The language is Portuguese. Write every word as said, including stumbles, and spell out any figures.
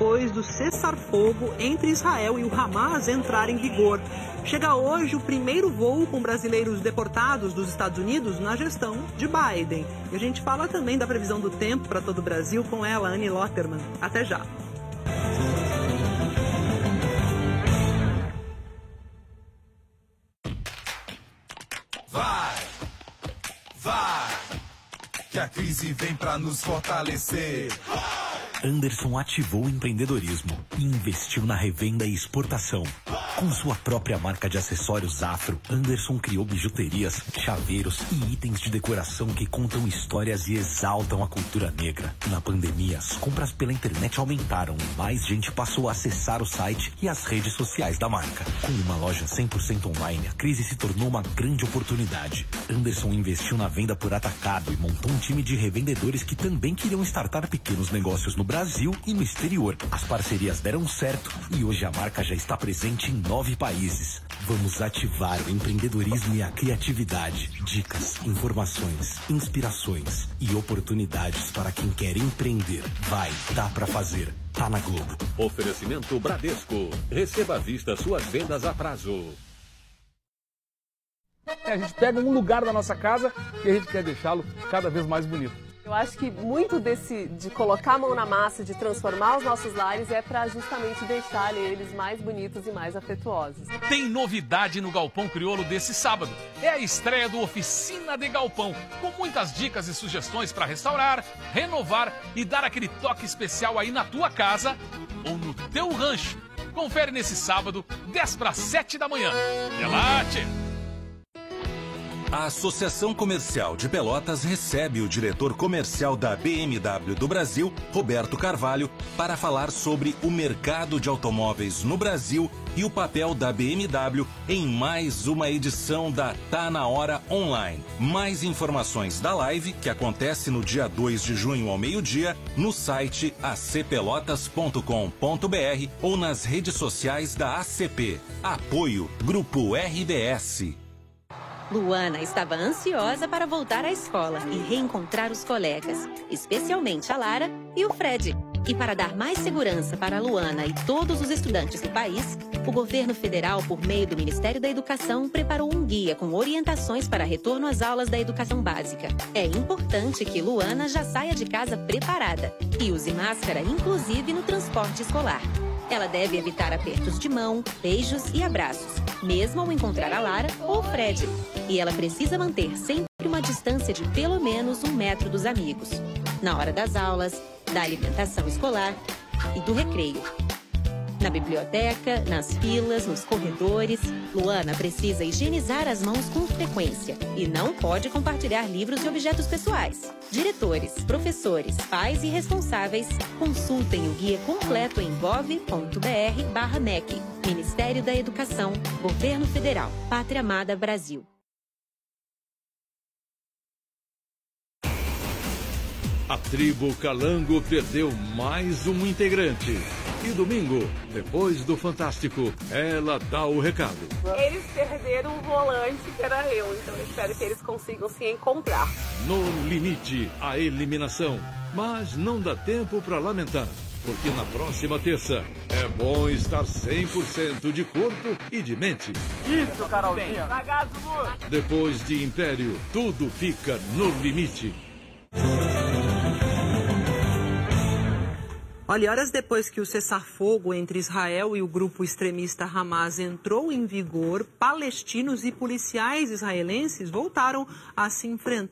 depois do cessar-fogo entre Israel e o Hamas entrar em vigor. Chega hoje o primeiro voo com brasileiros deportados dos Estados Unidos na gestão de Biden. E a gente fala também da previsão do tempo para todo o Brasil com ela, Anne Lotterman. Até já! Vai, vai, que a crise vem para nos fortalecer. Anderson ativou o empreendedorismo e investiu na revenda e exportação. Com sua própria marca de acessórios afro, Anderson criou bijuterias, chaveiros e itens de decoração que contam histórias e exaltam a cultura negra. Na pandemia, as compras pela internet aumentaram e mais gente passou a acessar o site e as redes sociais da marca. Com uma loja cem por cento online, a crise se tornou uma grande oportunidade. Anderson investiu na venda por atacado e montou um time de revendedores que também queriam startar pequenos negócios no Brasil e no exterior. As parcerias deram certo e hoje a marca já está presente em nove países. Vamos ativar o empreendedorismo e a criatividade. Dicas, informações, inspirações e oportunidades para quem quer empreender. Vai, dá pra fazer. Tá na Globo. Oferecimento Bradesco. Receba à vista suas vendas a prazo. É, a gente pega um lugar da nossa casa e a gente quer deixá-lo cada vez mais bonito. Eu acho que muito desse de colocar a mão na massa, de transformar os nossos lares, é para justamente deixar eles mais bonitos e mais afetuosos. Tem novidade no Galpão Crioulo desse sábado. É a estreia do Oficina de Galpão, com muitas dicas e sugestões para restaurar, renovar e dar aquele toque especial aí na tua casa ou no teu rancho. Confere nesse sábado, dez para as sete da manhã. Relate! A Associação Comercial de Pelotas recebe o diretor comercial da B M W do Brasil, Roberto Carvalho, para falar sobre o mercado de automóveis no Brasil e o papel da B M W em mais uma edição da Tá na Hora Online. Mais informações da live, que acontece no dia dois de junho ao meio-dia, no site a c pelotas ponto com ponto b r ou nas redes sociais da A C P. Apoio Grupo R B S. Luana estava ansiosa para voltar à escola e reencontrar os colegas, especialmente a Lara e o Fred. E para dar mais segurança para a Luana e todos os estudantes do país, o governo federal, por meio do Ministério da Educação, preparou um guia com orientações para retorno às aulas da educação básica. É importante que Luana já saia de casa preparada e use máscara, inclusive no transporte escolar. Ela deve evitar apertos de mão, beijos e abraços, mesmo ao encontrar a Lara ou o Fred. E ela precisa manter sempre uma distância de pelo menos um metro dos amigos, na hora das aulas, da alimentação escolar e do recreio. Na biblioteca, nas filas, nos corredores, Luana precisa higienizar as mãos com frequência e não pode compartilhar livros e objetos pessoais. Diretores, professores, pais e responsáveis, consultem o guia completo em gov ponto b r barra mec. Ministério da Educação, Governo Federal, Pátria Amada Brasil. A tribo Calango perdeu mais um integrante. E domingo, depois do Fantástico, ela dá o recado. Eles perderam o volante que era eu, então eu espero que eles consigam se encontrar. No Limite, a eliminação. Mas não dá tempo para lamentar, porque na próxima terça é bom estar cem por cento de corpo e de mente. Isso, Carolinha! Depois de Império, tudo fica no limite. Olha, horas depois que o cessar-fogo entre Israel e o grupo extremista Hamas entrou em vigor, palestinos e policiais israelenses voltaram a se enfrentar.